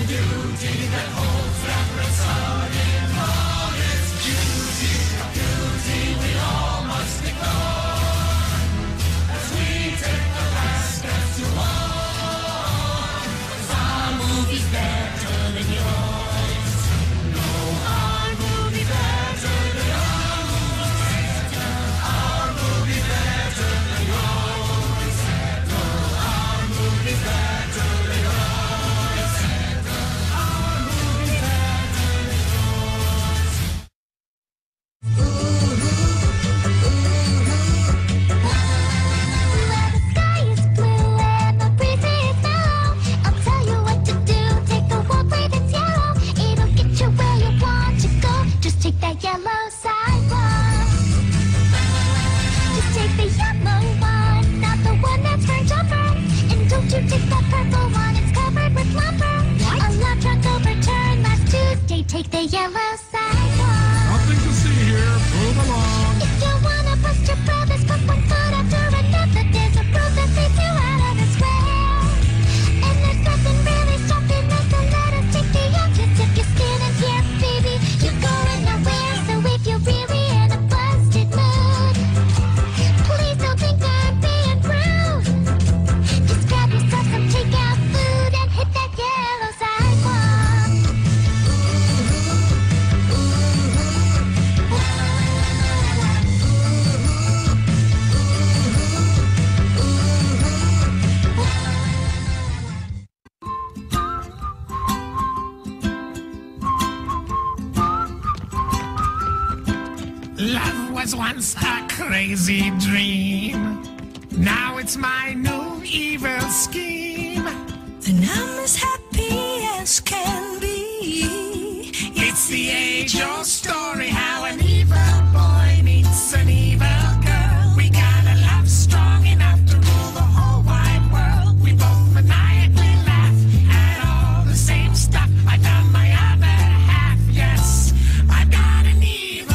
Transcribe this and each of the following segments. and duty that holds wrapped round sun in honest duty, a duty we all must ignore as we take the last step to war. 'Cause our movie's better than yours. No, our movie better than yours. Our movie better than yours. No, our movie better than yours. Take the yellow sidewalk. Nothing to see here. Move along. If you wanna bust your brothers, put one foot after another. There's a road that leads you out of the square, and there's nothing really stopping us. So let us take the exit. If you're standing here, baby, you're going nowhere. So if you're really in a busted mood, please don't think I'm being rude. Just grab yourself some takeout food and hit that yellow sidewalk. Love was once a crazy dream. Now it's my new evil scheme. And I'm as happy as can be. It's the age old story how an evil boy meets an evil girl. We got a love strong enough to rule the whole wide world. We both maniacally laugh at all the same stuff. I found my other half, yes. I've got an evil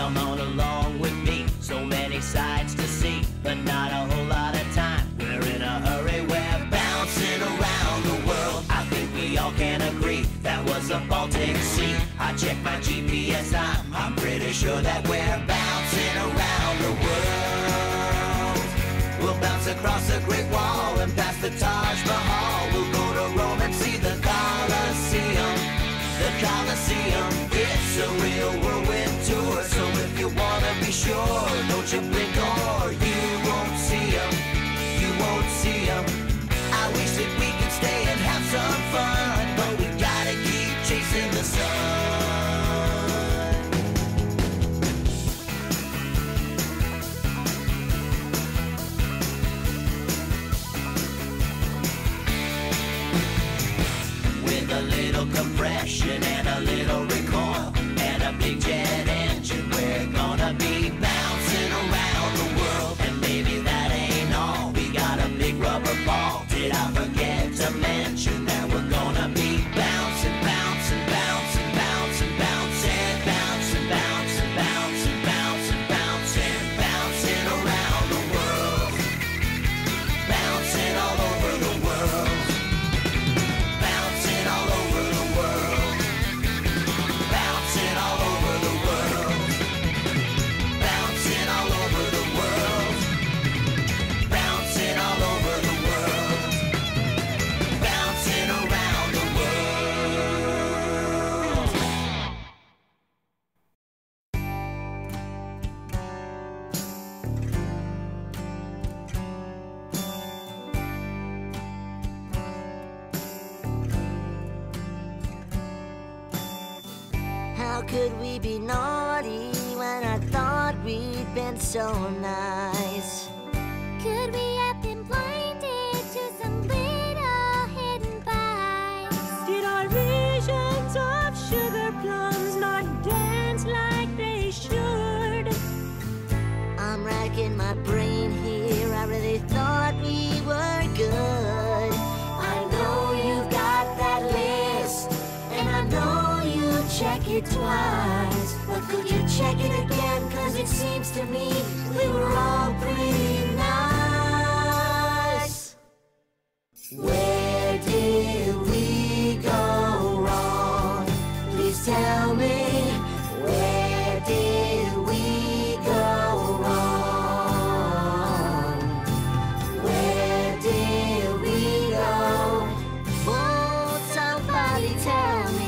Come on along with me, so many sights to see, but not a whole lot of time. We're in a hurry, we're bouncing around the world. I think we all can agree, that was the Baltic Sea. I checked my GPS, I'm pretty sure that we're bouncing around the world. We'll bounce across the Great Wall and past the Taj Mahal. We'll go to Rome and see the Colosseum. The Colosseum, it's a real whirlwind tour. So if you wanna be sure, don't you blink or you won't see 'em. You won't see 'em. I wish that we could stay and have some fun, but we gotta keep chasing the sun. A little compression and a little recoil and a big jet engine, we're gonna be bouncing around the world. And maybe that ain't all, we got a big rubber ball. Did I forget to mention that we're gonna be bouncing, bouncing, bouncing, bouncing, bouncing, bouncing, bouncing, bouncing, bouncing, bouncing, bouncing around the world, bouncing all over the world. All over the world, could we be naughty when I thought we'd been so nice? Could we have been blinded to some little hidden vice? Did our visions of sugar plums not dance like they should? I'm racking my brain here, I really thought we were good. I know you've got that list, and I know you check it twice, but could you check it again? 'Cause it seems to me we were all pretty nice. Where did we go wrong? Please tell me, where did we go wrong? Where did we go? Won't somebody tell me?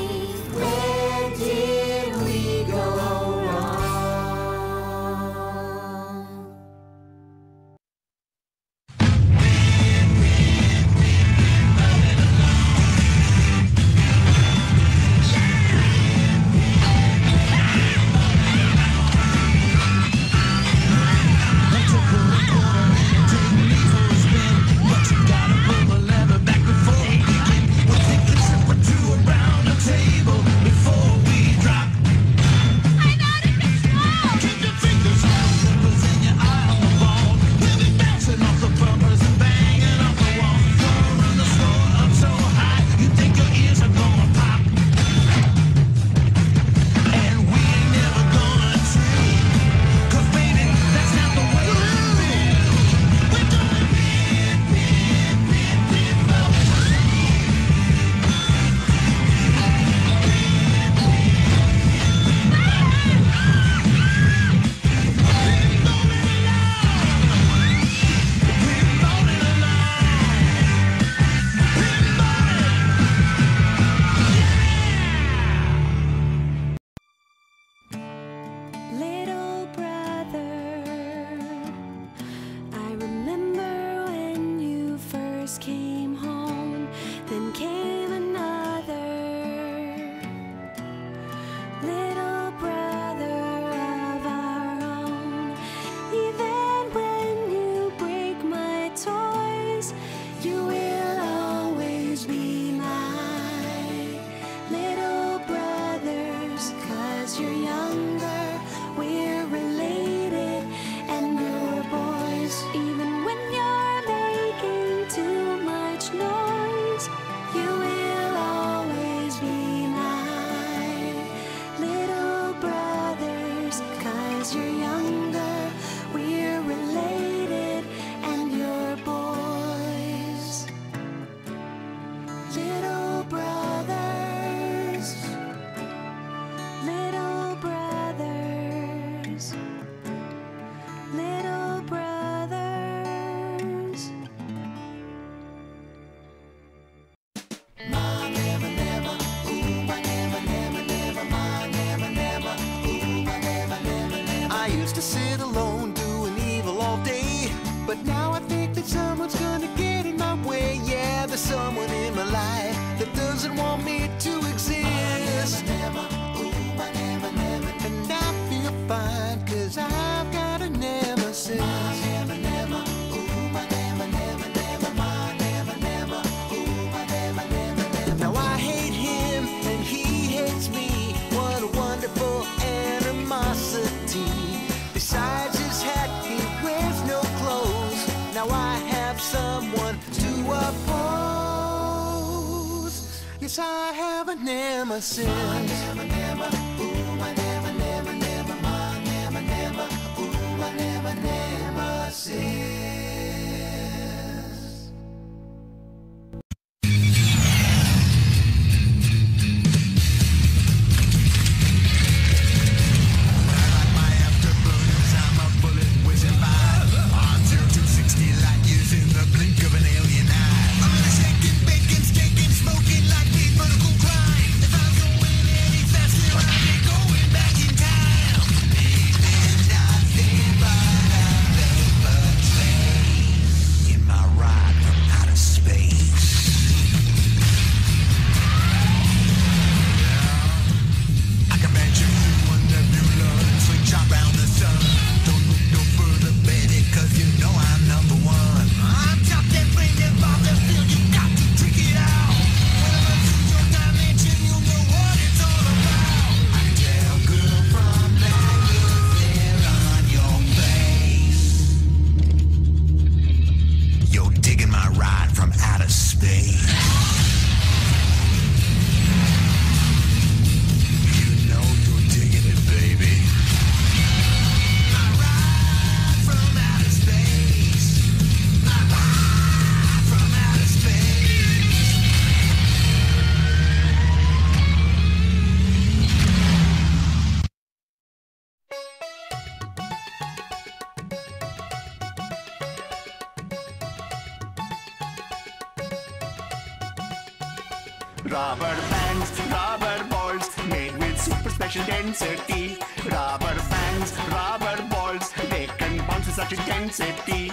I have a nemesis. Rubber bands, rubber balls, made with super special density. Rubber bands, rubber balls, they can bounce with such a density.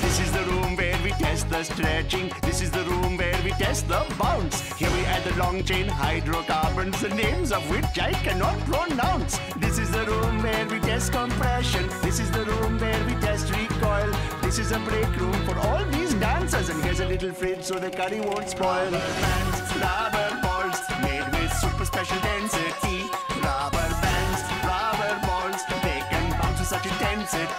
This is the room where we test the stretching. This is the room where we test the bounce. Here we add the long chain hydrocarbons, the names of which I cannot pronounce. This is the room where we test compression. This is the room where we test recoil. This is a break room for all these dancers. And here's a little fridge so the curry won't spoil. Rubber bands, rubber balls, made with super special density. Rubber bands, rubber balls, they can bounce with such intensity.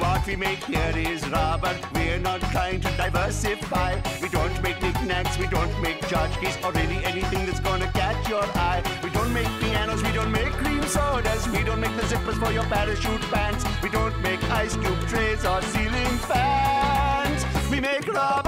What we make here is rubber. We're not trying to diversify. We don't make knickknacks, we don't make tchotchkes, or really anything that's gonna catch your eye. We don't make pianos, we don't make cream sodas, we don't make the zippers for your parachute pants, we don't make ice cube trays or ceiling fans. We make rubber.